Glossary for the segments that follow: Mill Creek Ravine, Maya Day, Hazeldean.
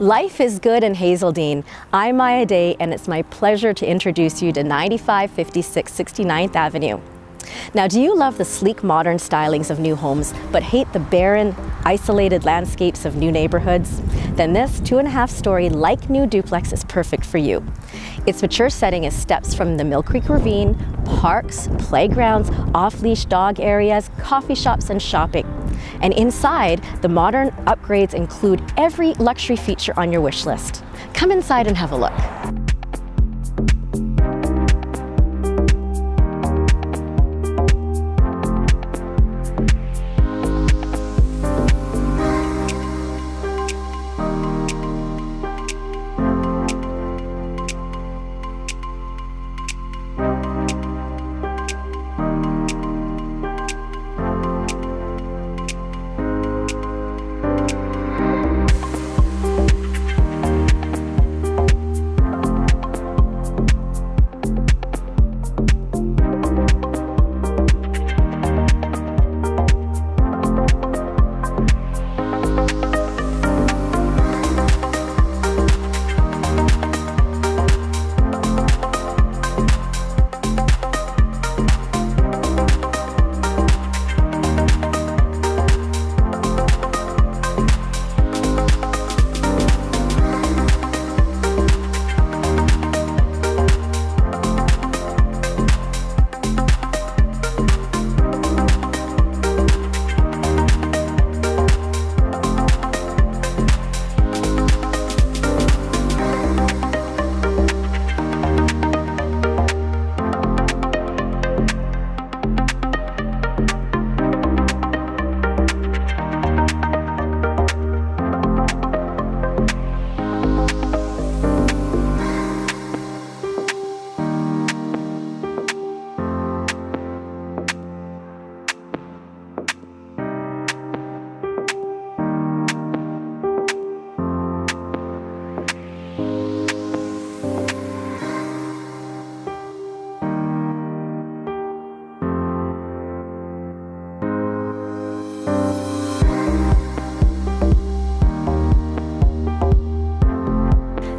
Life is good in Hazeldean. I'm Maya Day, and it's my pleasure to introduce you to 9556 69th Avenue. Now, do you love the sleek modern stylings of new homes, but hate the barren, isolated landscapes of new neighborhoods? Then this 2.5-story like-new duplex is perfect for you. Its mature setting is steps from the Mill Creek Ravine, parks, playgrounds, off-leash dog areas, coffee shops, and shopping. And inside, the modern upgrades include every luxury feature on your wish list. Come inside and have a look.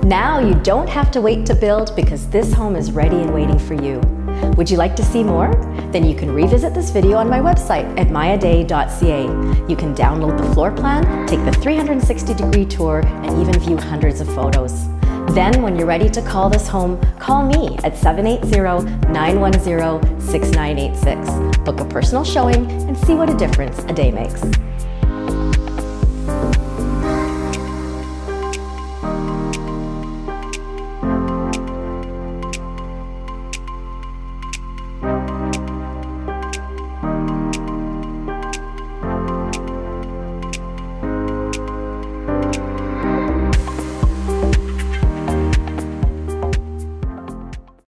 Now you don't have to wait to build, because this home is ready and waiting for you. Would you like to see more? Then you can revisit this video on my website at mayaday.ca. You can download the floor plan, take the 360-degree tour, and even view hundreds of photos. Then when you're ready to call this home, call me at 780-910-6986. Book a personal showing and see what a difference a day makes.